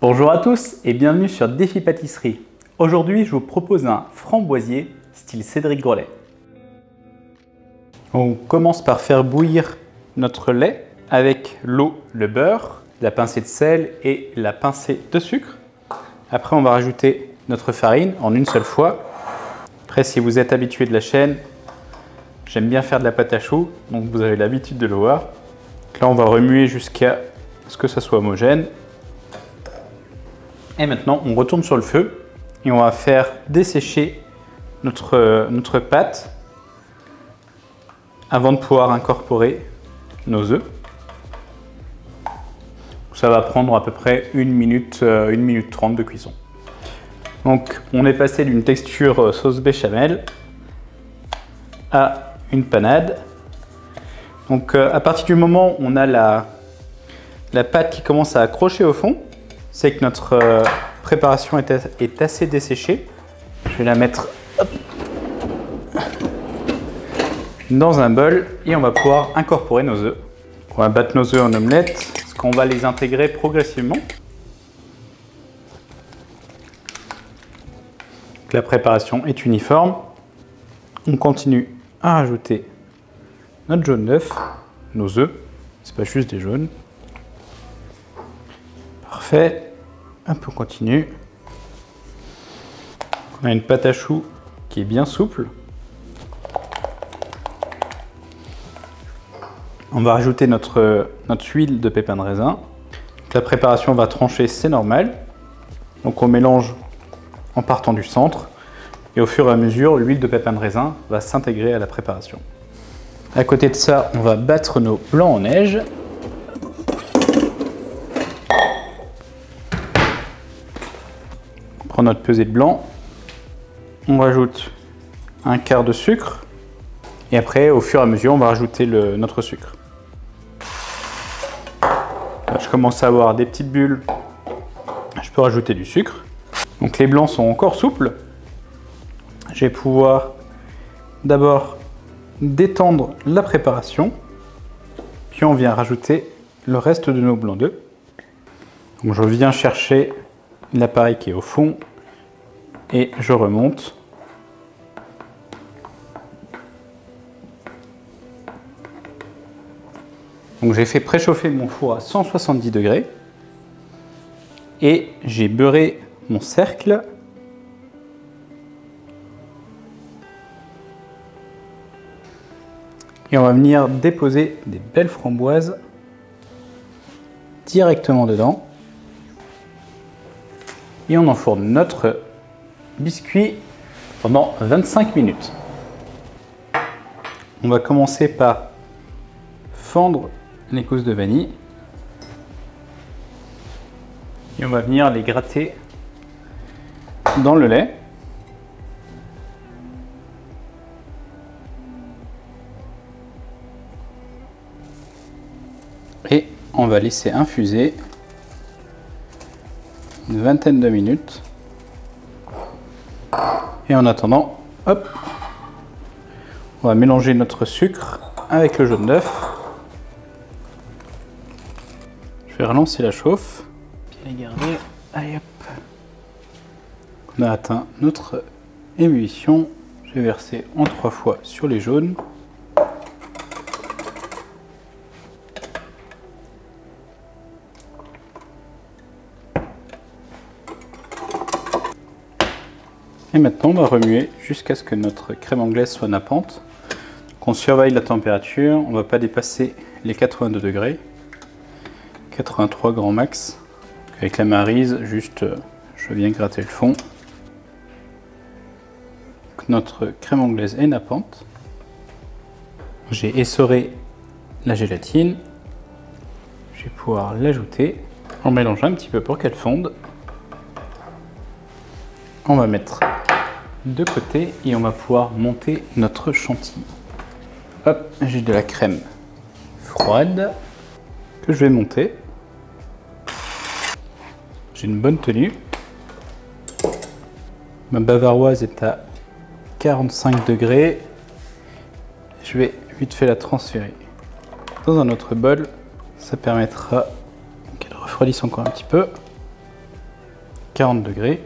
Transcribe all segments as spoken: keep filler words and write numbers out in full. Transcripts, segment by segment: Bonjour à tous et bienvenue sur Défi Pâtisserie. Aujourd'hui, je vous propose un framboisier style Cédric Grolet. On commence par faire bouillir notre lait avec l'eau, le beurre, la pincée de sel et la pincée de sucre. Après, on va rajouter notre farine en une seule fois. Après, si vous êtes habitué de la chaîne, j'aime bien faire de la pâte à choux, donc vous avez l'habitude de le voir. Là, on va remuer jusqu'à ce que ça soit homogène. Et maintenant, on retourne sur le feu et on va faire dessécher notre, notre pâte avant de pouvoir incorporer nos œufs. Ça va prendre à peu près une minute, une minute trente de cuisson. Donc, on est passé d'une texture sauce béchamel à une panade. Donc, à partir du moment où on a la, la pâte qui commence à accrocher au fond, c'est que notre préparation est assez desséchée. Je vais la mettre hop, dans un bol et on va pouvoir incorporer nos œufs. On va battre nos œufs en omelette parce qu'on va les intégrer progressivement. Donc la préparation est uniforme. On continue à rajouter notre jaune d'œuf, nos œufs, c'est pas juste des jaunes. Parfait, un peu continu. On a une pâte à choux qui est bien souple. On va rajouter notre, notre huile de pépins de raisin. La préparation va trancher, c'est normal. Donc on mélange en partant du centre et au fur et à mesure, l'huile de pépins de raisin va s'intégrer à la préparation. À côté de ça, on va battre nos blancs en neige. Notre pesée de blanc, on rajoute un quart de sucre et après au fur et à mesure on va rajouter le, notre sucre. Là, je commence à avoir des petites bulles, je peux rajouter du sucre. Donc les blancs sont encore souples. Je vais pouvoir d'abord détendre la préparation, puis on vient rajouter le reste de nos blancs d'œufs. Donc je viens chercher l'appareil qui est au fond et je remonte. Donc j'ai fait préchauffer mon four à cent soixante-dix degrés et j'ai beurré mon cercle. Et on va venir déposer des belles framboises directement dedans. Et on enfourne notre biscuit pendant vingt-cinq minutes. On va commencer par fendre les gousses de vanille et on va venir les gratter dans le lait. Et on va laisser infuser une vingtaine de minutes. Et en attendant, hop, on va mélanger notre sucre avec le jaune d'œuf. Je vais relancer la chauffe. Bien garder. Allez hop. On a atteint notre ébullition. Je vais verser en trois fois sur les jaunes. Et maintenant, on va remuer jusqu'à ce que notre crème anglaise soit nappante. Qu'on surveille la température, on ne va pas dépasser les quatre-vingt-deux degrés. quatre-vingt-trois grand max. Avec la Maryse, juste, je viens gratter le fond. Donc, notre crème anglaise est nappante. J'ai essoré la gélatine. Je vais pouvoir l'ajouter. On mélange un petit peu pour qu'elle fonde. On va mettre de côté et on va pouvoir monter notre chantilly. Hop, j'ai de la crème froide que je vais monter. J'ai une bonne tenue. Ma bavaroise est à quarante-cinq degrés. Je vais vite fait la transférer dans un autre bol. Ça permettra qu'elle refroidisse encore un petit peu. quarante degrés.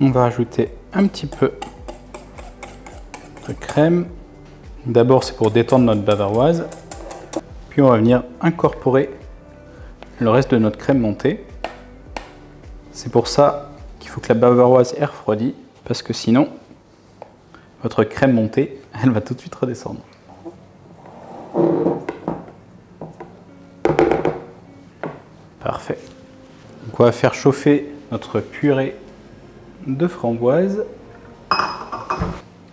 On va ajouter un petit peu de crème. D'abord, c'est pour détendre notre bavaroise. Puis on va venir incorporer le reste de notre crème montée. C'est pour ça qu'il faut que la bavaroise est refroidie, parce que sinon, votre crème montée, elle va tout de suite redescendre. Parfait. Donc on va faire chauffer notre purée de framboise.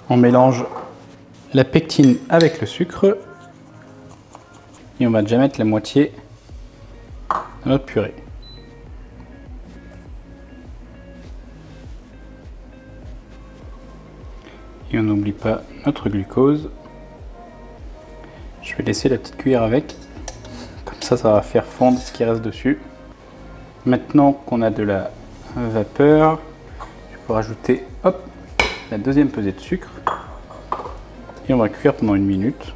On mélange la pectine avec le sucre et on va déjà mettre la moitié de notre purée. Et on n'oublie pas notre glucose. Je vais laisser la petite cuillère avec, comme ça, ça va faire fondre ce qui reste dessus. Maintenant qu'on a de la vapeur, je peux rajouter hop, la deuxième pesée de sucre et on va cuire pendant une minute.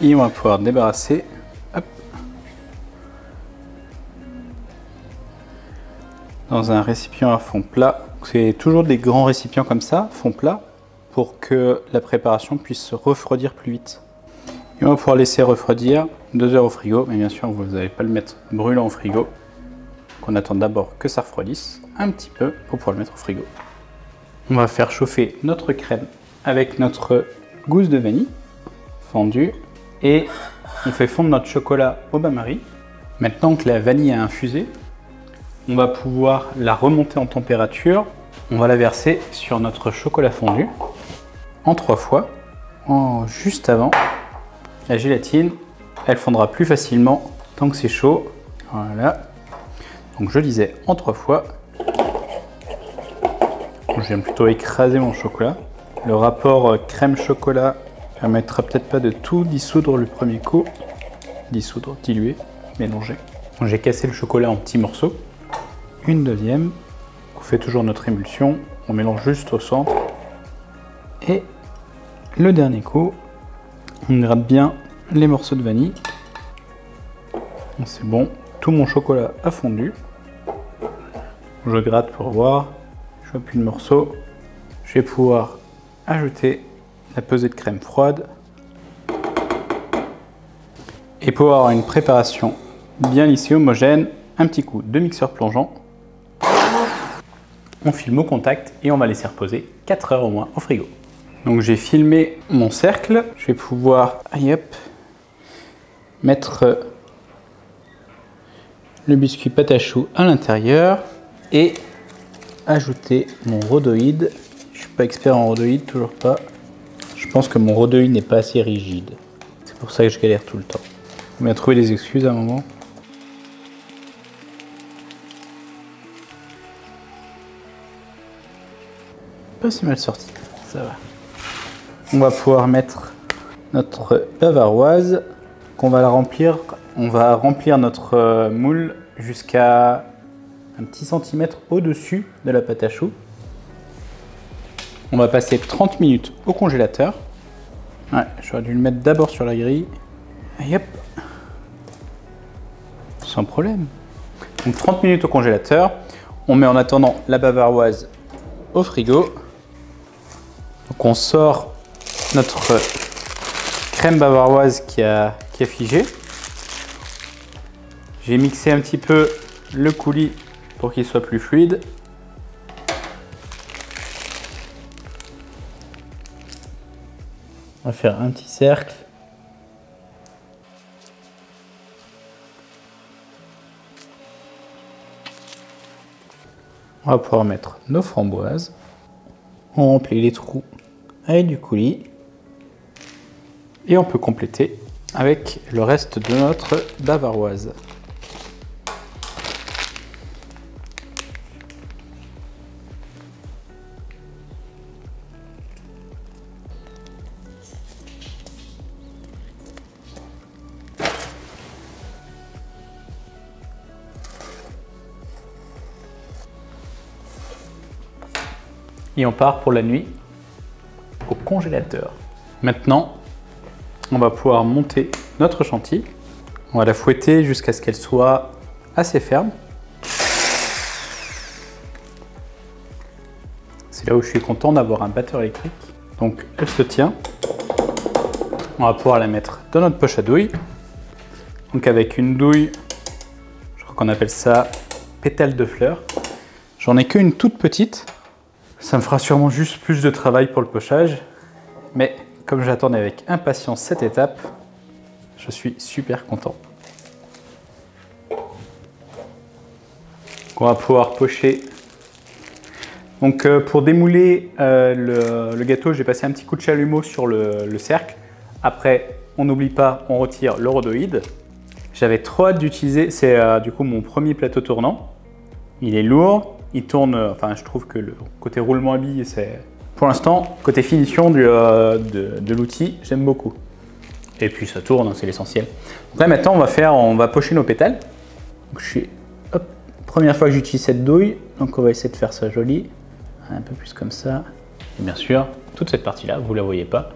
Et on va pouvoir débarrasser. Hop, dans un récipient à fond plat. C'est toujours des grands récipients comme ça, fond plat, pour que la préparation puisse se refroidir plus vite. Et on va pouvoir laisser refroidir deux heures au frigo, mais bien sûr vous n'allez pas le mettre brûlant au frigo. On attend d'abord que ça refroidisse un petit peu pour pouvoir le mettre au frigo. On va faire chauffer notre crème avec notre gousse de vanille fendue et on fait fondre notre chocolat au bain-marie. Maintenant que la vanille a infusé, on va pouvoir la remonter en température. On va la verser sur notre chocolat fondu en trois fois. En juste avant, la gélatine, elle fondra plus facilement tant que c'est chaud. Voilà. Donc je disais en trois fois. Je viens plutôt écraser mon chocolat. Le rapport crème-chocolat permettra peut-être pas de tout dissoudre le premier coup. Dissoudre, diluer, mélanger. J'ai cassé le chocolat en petits morceaux. Une deuxième, on fait toujours notre émulsion, on mélange juste au centre. Et le dernier coup, on gratte bien les morceaux de vanille. C'est bon, tout mon chocolat a fondu. Je gratte pour voir, je vois plus de morceaux. Je vais pouvoir ajouter la pesée de crème froide. Et pour avoir une préparation bien lissée, homogène, un petit coup de mixeur plongeant. On filme au contact et on va laisser reposer quatre heures au moins au frigo. Donc j'ai filmé mon cercle. Je vais pouvoir allez, hop, mettre le biscuit pâte à choux à l'intérieur et ajouter mon rhodoïde. Je suis pas expert en rhodoïde, toujours pas. Je pense que mon rhodoïde n'est pas assez rigide. C'est pour ça que je galère tout le temps. On va trouver des excuses à un moment. Pas si mal sorti, ça va. On va pouvoir mettre notre bavaroise qu'on va la remplir. On va remplir notre moule jusqu'à un petit centimètre au-dessus de la pâte à choux. On va passer trente minutes au congélateur. Ouais, j'aurais dû le mettre d'abord sur la grille. Et hop, sans problème. Donc trente minutes au congélateur. On met en attendant la bavaroise au frigo. Donc on sort notre crème bavaroise qui a, qui a figé. J'ai mixé un petit peu le coulis pour qu'il soit plus fluide. On va faire un petit cercle. On va pouvoir mettre nos framboises. On remplit les trous avec du coulis. Et on peut compléter avec le reste de notre bavaroise. Et on part pour la nuit au congélateur. Maintenant, on va pouvoir monter notre chantilly. On va la fouetter jusqu'à ce qu'elle soit assez ferme. C'est là où je suis content d'avoir un batteur électrique. Donc elle se tient. On va pouvoir la mettre dans notre poche à douille. Donc avec une douille, je crois qu'on appelle ça pétale de fleurs. J'en ai qu'une toute petite. Ça me fera sûrement juste plus de travail pour le pochage. Mais comme j'attendais avec impatience cette étape, je suis super content. On va pouvoir pocher. Donc euh, pour démouler euh, le, le gâteau, j'ai passé un petit coup de chalumeau sur le, le cercle. Après, on n'oublie pas, on retire le rhodoïde. J'avais trop hâte d'utiliser, c'est euh, du coup mon premier plateau tournant. Il est lourd, il tourne, euh, enfin je trouve que le côté roulement à billes, c'est... Pour l'instant, côté finition du, euh, de, de l'outil, j'aime beaucoup. Et puis ça tourne, c'est l'essentiel. Donc là maintenant, on va faire, on va pocher nos pétales. Donc, je suis, hop, première fois que j'utilise cette douille, donc on va essayer de faire ça joli. Un peu plus comme ça. Et bien sûr, toute cette partie-là, vous la voyez pas.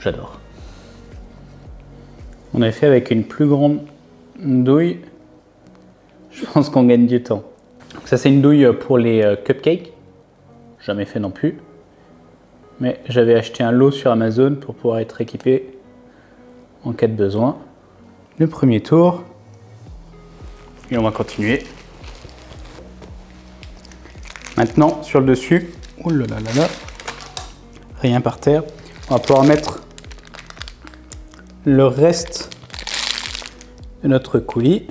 J'adore. On avait fait avec une plus grande douille. Je pense qu'on gagne du temps. Donc ça, c'est une douille pour les cupcakes. Jamais fait non plus. Mais j'avais acheté un lot sur Amazon pour pouvoir être équipé en cas de besoin. Le premier tour. Et on va continuer. Maintenant, sur le dessus, oh là là là là, rien par terre, on va pouvoir mettre le reste de notre coulis.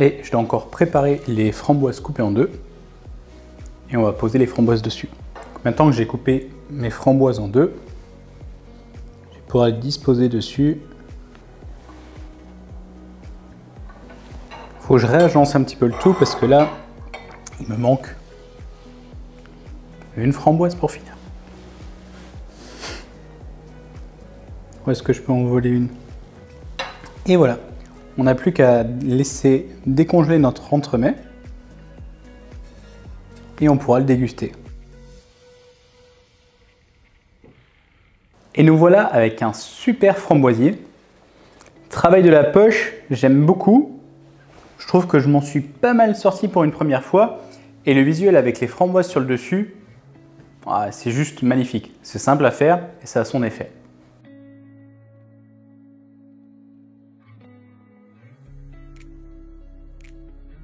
Et je dois encore préparer les framboises coupées en deux. Et on va poser les framboises dessus. Maintenant que j'ai coupé mes framboises en deux, je vais pouvoir les disposer dessus. Faut que je réagence un petit peu le tout parce que là, il me manque une framboise pour finir. Où est-ce que je peux en voler une? Et voilà, on n'a plus qu'à laisser décongeler notre entremets et on pourra le déguster. Et nous voilà avec un super framboisier. Travail de la poche, j'aime beaucoup. Je trouve que je m'en suis pas mal sorti pour une première fois et le visuel avec les framboises sur le dessus, c'est juste magnifique. C'est simple à faire et ça a son effet.